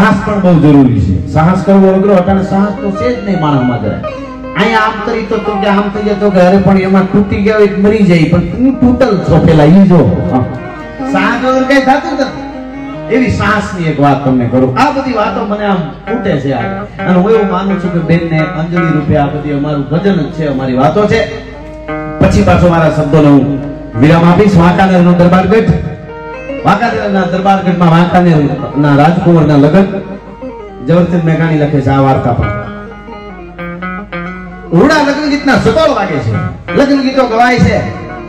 साहस पण बहुत जरूरी है। साहस करवो अनुग्रह अटाने साहस तो से ज नहीं मानव में जाए आई आम तरी तो के आम तरी तो घरे पण एमा टूटी गयो एक मरी जाई पण तू टूटल छो पेला ई जो साहस वगैरह काय थातू न एवी साहस ની એક વાત તમને करू। આ બધી વાતો મને આમ ફૂટે છે આગે અને હું એવું માનું છું કે બેન ને અંજલિ રૂપે આ બધી અમારું ભજન જ છે અમારી વાતો છે। પછી પાછો મારા શબ્દોને હું વિરામ આપીશ। વાંકાનેરનો દરબારગઢ वाकानेरना दरबारगढ़ में वाकानेरना राजकुंवरना लगन जवरचंद मेघाणी લખે છે। આ વાર્તા પર ઉડા લગન ગીતના સગોળ વાગે છે, લગન ગીતો ગવાય છે,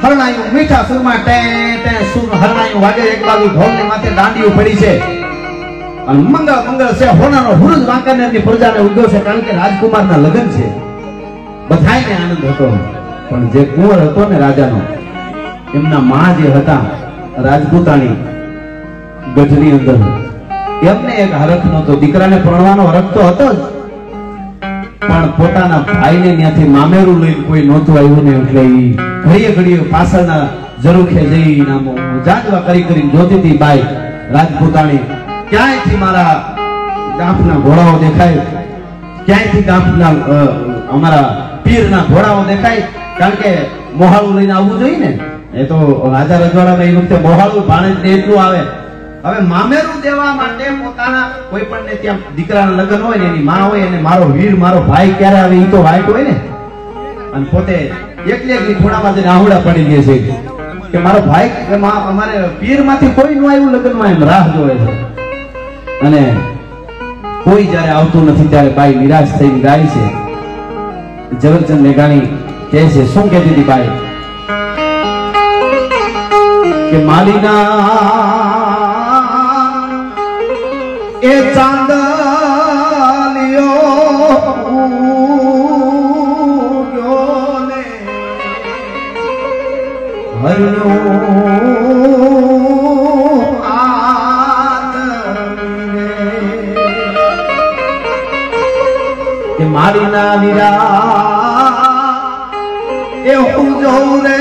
હરણાયું મીઠા સુરમાં ટે ટે સુર હરણાયું વાગે, એક બાજુ ઢોલની માથે દાંડીઓ પડી છે અને મંગળ મંગળ છે, હોનાનો હુરુજ વાકાનેરની પ્રજાને ઉદ્યો છે કારણ કે રાજકુમારના લગન છે। બધાયને આનંદ હતો પણ જે કુંવર હતો ને રાજાનો એમના માં જે હતા राजपूताणी गजरी अंदर एमने एक हरख नतो, दीकराने परणवानो हरख तो हतो ज पण पोताना भाईने न्याथी मामेरू लईने कोई नोतो आव्युं ने એટલે ઈ ઘડીએ ઘડીએ પાસાના જરુખે જઈ નામો જાજવા કરી કરીને જોતીતી બાઈ રાજપૂતાણી। ક્યાંયથી મારા ગામના ઘોડાઓ દેખાય, ક્યાંયથી ગામના અમારા પીરના ઘોડાઓ દેખાય કારણ કે મોહાળું લઈને આવવું જોઈએ ને। એ તો રાજા રજવાડામાં એ વખતે મોહાળું ભાણેજ એટલું આવે। હવે મામેરું દેવા માટે પોતાના કોઈ પણ ને ત્યાં દીકરાના લગન હોય ને એની માં હોય અને મારો વીર મારો ભાઈ ક્યારે આવે ઈ તો વાઈટ હોય ને અને પોતે એકલી એકલી થોડામાં જઈને આહુડા પડી ગઈ છે કે મારો ભાઈ કે અમારે પીરમાંથી કોઈ ન આવ્યું લગનમાં, એમ રાહ જોવે છે અને કોઈ જ્યારે આવતું નથી ત્યારે બાઈ નિરાશ થઈને ગાય છે। જવરચંદ મેઘાણી કહે છે, શું કહેતી હતી બાઈ के मालिना ए चांदलियो ने हरनो आतने के मालिना निरा ए हुजो रे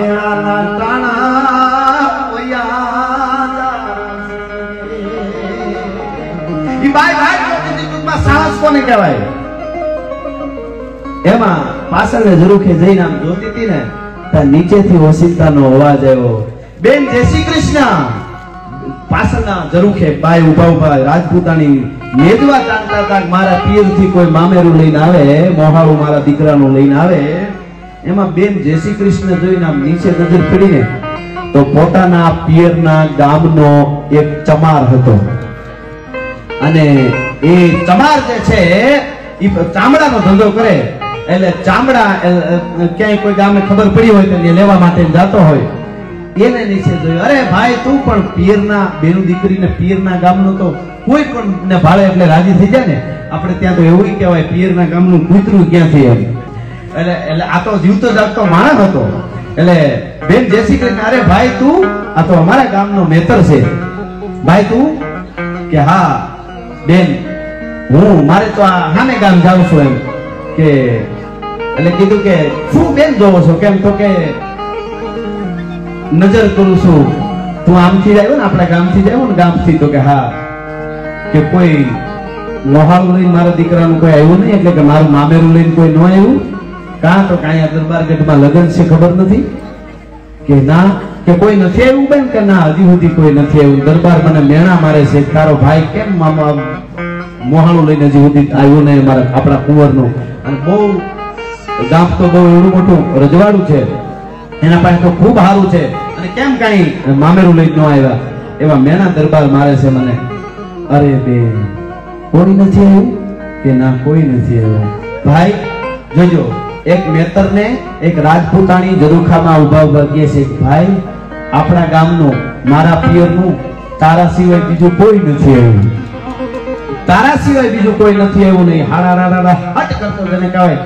मेरा नाटाना होया ई भाई भाई कोती कुमा साहस कोने કહેવાય। એમાં પાછળને ઝરૂખે જઈને આમ જોતીતી ને તા નીચેથી ઓસિતાનો અવાજ આવ્યો, બેન જય શ્રી કૃષ્ણ। પાછળના ઝરૂખે બાઈ ઊભા ઊભા રાજપૂતાની મેદવા તાંતા તાક મારા પીરથી કોઈ મામેરું લઈને આવે, મોહાળું મારા દીકરાનું લઈને આવે। એમાં બેન જય શ્રી કૃષ્ણ જોઈને આમ નીચે નજર પડીને તો પોતાના પિયરના ગામનો એક ચમાર હતો અને એ ચમાર જે છે એ ચામડાનો ધંધો કરે એટલે ચામડા ક્યાંય કોઈ ગામે ખબર પડી હોય તો એ લેવા માટે જતો હોય। એને નીચે જોયો, અરે ભાઈ તું પણ પિયરના બેનું દીકરીને પિયરના ગામનો તો કોઈ પણ ને ભાળે એટલે રાજી થઈ જાય ને। આપણે ત્યાં તો એવું કહેવાય પિયરના ગામનું કૂતરું ક્યાંથી આવ્યું એટલે એટલે આ તો જીવતો જાગતો માણસ હતો એટલે બેન જય શ્રી કૃષ્ણ, અરે ભાઈ તું આ તો અમારા ગામનો મેતર છે ભાઈ તું કે હા બેન હું મારે તો આ હામે ગામ જાઉં છું એમ કે એટલે કીધું કે શું બેન જોવો છો કેમ તો કે નજર કરું છું તું આમથી આવ્યો ને આપણા ગામથી આવ્યો ને ગામથી તો કે હા કે કોઈ મોહાળું લઈને મારા દીકરાનું કોઈ આવ્યું નહીં એટલે કે મારું મામેરું લઈને કોઈ ન આવ્યું કાં તો કાંઈ દરબારગઢમાં લગન છે ખબર નથી કે ના કે કોઈ નથી આવ્યું બેન કે ના હજી સુધી કોઈ નથી આવ્યું દરબાર મને મેણા મારે છે તારો ભાઈ કેમ મામા મોહાણું લઈને હજી સુધી આવ્યો ને મારા આપણા કુંવરનું અને બહુ ગામ તો બહુ એવડું મોટું રજવાડું છે એના પાસે તો ખૂબ સારું છે અને કેમ કાંઈ મામેરું લઈને ન આવ્યા એવા મેણા દરબાર મારે છે મને અરે બેન કોઈ નથી આવ્યું કે ના કોઈ નથી આવ્યું ભાઈ જોજો એક મેતર ને એક રાજપૂતાણી જરુખામાં ઉભા ઉભા કહે છે ભાઈ આપણા ગામનો મારા પિયરનું તારા સિવાય બીજું કોઈ નથી આવ્યું તારા સિવાય બીજું કોઈ નથી આવ્યું નહીં હારા રારા હટ કરતો જેને કહેવાય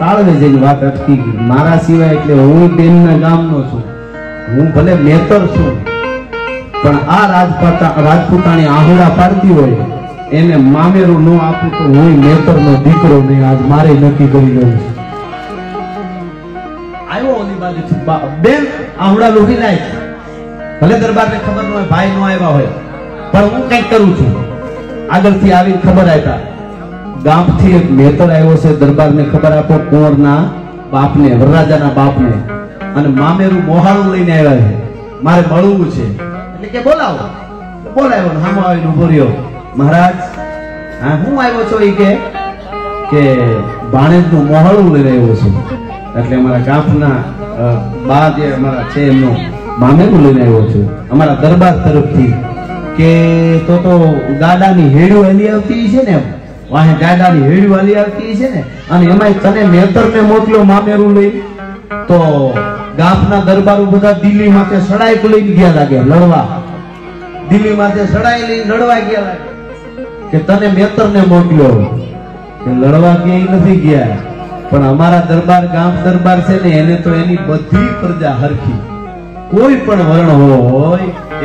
તાળવે જેની વાત અટકી ગઈ મારા સિવાય એટલે હું બેનના ગામનો છું હું ભલે મેતર છું પણ આ રાજપૂતાણી આહુડા પાડતી હોય એને મામેરું ન આપું તો હું મેતરનો દીકરો નહીં આજ મારે નક્કી કરી લઉં આવ્યો ओली बाजू बेन आवड़ा लोही लाए भले दरबार ने खबर न होय भाई नो आव्या होय पर हूं कई करू छु आगळ थी आवी खबर आव्या गाम थी एक मेतर आव्यो छे दरबार ने खबर आपो कोर ना बाप ने वरराजा ना बाप ने अने मामेरू मोहाळू लईने आव्या छे मारे मळवू छे એટલે કે બોલાવો બોલાવ્યો ને હામો આવીને ઊભો રહ્યો મહારાજ હા હું આવ્યો છો ઈ કે કે ભાણેજનું મોહાળું લઈ રહ્યો છું એટલે અમારા ગામના બા જે અમારા છે એમનો મામેરું લઈને આવ્યો છું અમારા દરબાર તરફથી કે તો ગાડાની હેડ્યું હાલી આવતી છે ને વાહે ગાડાની હેડ્યું હાલી આવતી છે ને અને એમાંય તને મેતરને મોકલ્યો મામેરું લઈ તો ગામના દરબારો બધા દિલ્હી માટે સડાઈ લઈને ગયા લાગે લડવા દિલ્હી માટે સડાઈ લઈને લડવા ગયા લાગે કે તને મેતરને મોકલ્યો કે લડવા ક્યાંય નથી ગયા પણ અમારા દરબાર ગામ દરબાર છે ને એને તો એની બધી પ્રજા હરખી કોઈ પણ વર્ણ હોય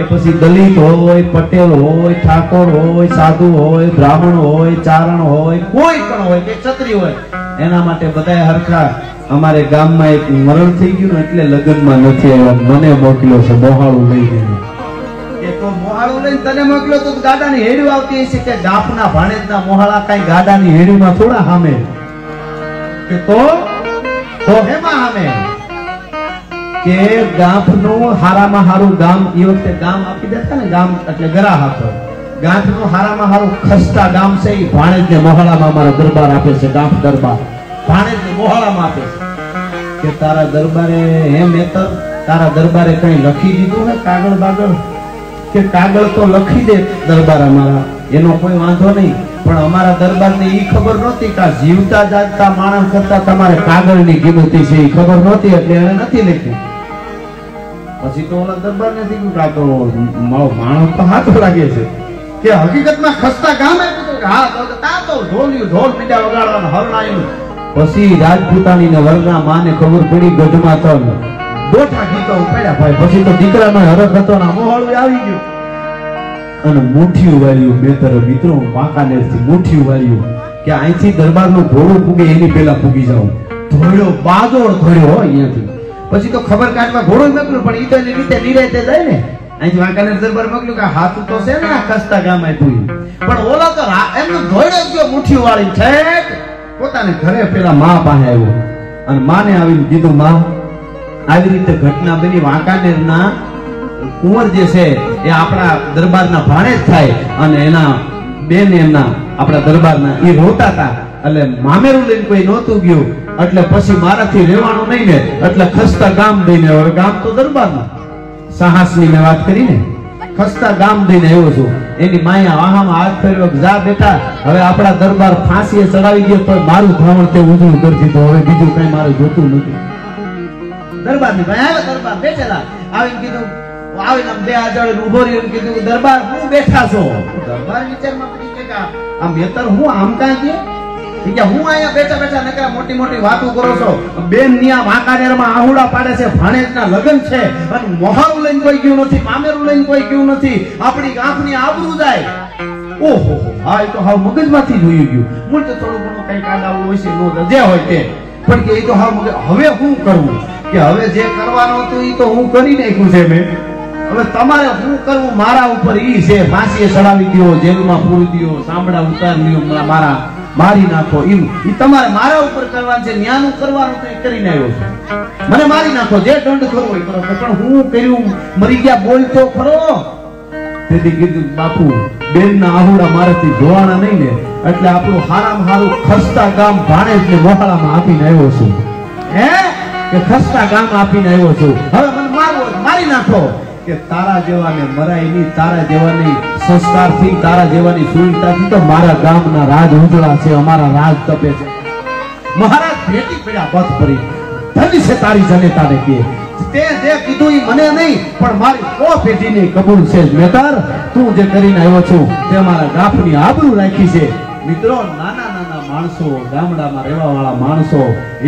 એ પછી દલિત હોય પટેલ હોય ઠાકોર હોય સાધુ હોય બ્રાહ્મણ હોય ચારણ હોય કોઈ પણ હોય કે ક્ષત્રિય હોય એના માટે બધાય હરખા અમારે ગામમાં એક મરણ થઈ ગયું એટલે લગ્નમાં નથી આવ્યા મને મોકલ્યો છે મોહાળું લઈ ગયો કે તો મોહાળું લઈને તને મોકલ્યો તો ગાડાની હેડી આવતી હશે કે ગામના ભાણેજના મોહાળા કાઈ ગાડાની હેડીમાં થોડા સામે કે તો હેમાં અમે કે ગાંઠનું હારામાં હારું ગામ એ વખતે ગામ આપી દેતા ને ગામ એટલે ગરા હતો ગાંઠનું હારામાં હારું ખસ્તા ગામ છે એ ભાણેજને મોહાળામાં મારો દરબાર આપે છે ગાંઠ દરબાર ભાણેજને મોહાળામાં આપે છે કે તારા દરબારે હે મેતર તારા દરબારે કંઈ લખી દીધું ને કાગળ બાગળ કે કાગળ તો લખી દે દરબાર અમારા એનો કોઈ વાંધો નહીં પણ અમારા દરબારને ઈ ખબર નહોતી કે જીવતા જાગતા માણસ કરતા તમારે કાગળની કિંમત છે ઈ ખબર નહોતી એટલે એને નથી લખ્યું પછી તો ઓલા દરબારને કીધું કે તો માણસ તો હાથ લાગે છે કે હકીકતમાં ખસ્તા ગામ આપ્યું કે હા તો તા તો ઢોલિયું ઢોલ પીડા વગાડવાનું હરણાયું પછી રાજપૂતાની ને વરના માને ખબર પડી ગઢમાં તો બોઠા ગીતો ઉપાડ્યા ભાઈ પછી તો દીકરાનો હરખ હતો ને મોહાળું આવી ગયું અને મુઠ્ઠી વાળ્યું મેતર મિત્રો વાંકાનેરથી મુઠ્ઠી વાળ્યું કે અહીંથી દરબારનું ઘોડું પૂગે એની પહેલા પૂગી જાઉં ધોળ્યો બાદોળ ધોળ્યો અહીંયાથી પછી તો ખબર કાઢવા ઘોડો મોકલ્યો પણ ઈ તો એની રીતે નિરાતે જાય ને અહીંથી વાંકાનેર દરબાર મોકલ્યું કે હાથું તો છે ને આ ખસ્તા ગામ આપ્યું પણ ઓલો તો એમનો ધોળ્યો ગયો મુઠ્ઠી વાળી છેક પોતાને ઘરે પેલા મા પાસે આવ્યો અને માને આવીને કીધું માં આવી રીતે ઘટના બની વાંકાનેરના કુંવર જે છે એ આપણા દરબારના ભાણેજ થાય અને એના બેન એમના આપણા દરબારના એ રોતા હતા એટલે મામેરું લઈને કોઈ નહોતું ગયું એટલે પછી મારાથી રહેવાનું નહીં ને એટલે ખસ્તા ગામ દઈને હવે ગામ તો દરબારના સાહસની મેં વાત કરીને ખસ્તા ગામ દઈને આવ્યો છું એની માયા વાહામાં હાથ ફેરવ્યો જા બેટા હવે આપણા દરબાર ફાંસીએ ચડાવી ગયો તો મારું ધાવણ તે ઊંધું કરી દીધું હવે બીજું કઈ મારું જોતું નથી દરબારની ભાઈ આવ્યો દરબાર બેઠેલા આવીને કીધું મોહાળું લઈને કોઈ ગયું નથી મામેરું લઈને કોઈ ગયું નથી આપણી ગાંઠની આબરૂ જાય ઓહો હા એ તો હાવ મગજમાંથી જોયું ગયું મૂળ તો થોડું ઘણું કઈક આડાવું હોય છે નો રજા હોય તે પણ કે એ તો હાવ મગજ હવે શું કરવું કે હવે જે કરવાનું હતું એ તો હું કરી નાખ્યું છે મેં હવે તમારે શું કરવું મારા ઉપર ઈ છે ફાંસીએ ચડાવી દો જેલમાં પૂરી દો સાંભળા ઉતારી દો મારા મારી નાખો ઈ તમારે મારા ઉપર કરવાનું છે ન્યાનું કરવાનું તો ઈ કરીને આવ્યો છું મને મારી નાખો જે દંડ કરવો ઈ કરો પણ હું કર્યું મરી ગયા બોલતો ખરો તેથી કીધું બાપુ બેનના આહુડા મારાથી જોવાના નહીં ને એટલે આપણું હારામાં હારું ખસ્તા ગામ ભાણેજને મોહાળામાં આપીને આવ્યો છું હે કે ખસ્તા ગામ આપીને આવ્યો છું હવે મને મારવો મારી નાખો કે તારા જેવાને મરાય ની તારા જેવાની સંસ્કારથી તારા જેવાની સુવિધાથી તો મારા ગામના રાજ ઉજળા છે અમારા રાજ તપે છે મહારાજ ભેટી પડ્યા બત પરી ધની છે તારી જનેતાને કે તે જે કીધું ઈ મને નહીં પણ મારી કો ભેટીની કબૂલ છે મેતર તું જે કરીને આવ્યો છું તે મારા ગાફની આબરૂ રાખી છે મિત્રો નાના માણસો ગામડામાં રહેવા વાળા માણસો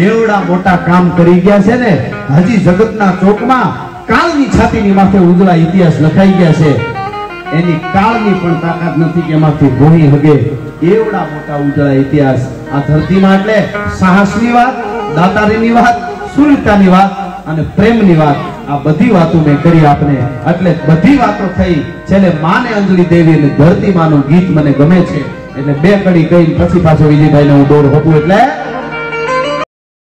એવડા મોટા કામ કરી ગયા છે ને હજી જગતના ચોકમાં કાળની છાતીની માથે ઉજળા ઇતિહાસ લખાઈ ગયા છે એની કાળની પણ તાકાત નથી કે એમાંથી ભોળી હગે એવડા મોટા ઉજળા ઇતિહાસ આ ધરતીમાં એટલે સાહસની વાત દાતારીની વાત સુરતાની વાત અને પ્રેમની વાત આ બધી વાતો મે કરી આપને એટલે બધી વાતો થઈ છેલે માને અંજલી દેવી અને ધરતી માનું ગીત મને ગમે છે એટલે બે કડી કહીને પછી પાછો વિજયભાઈને હું દોર હોપું એટલે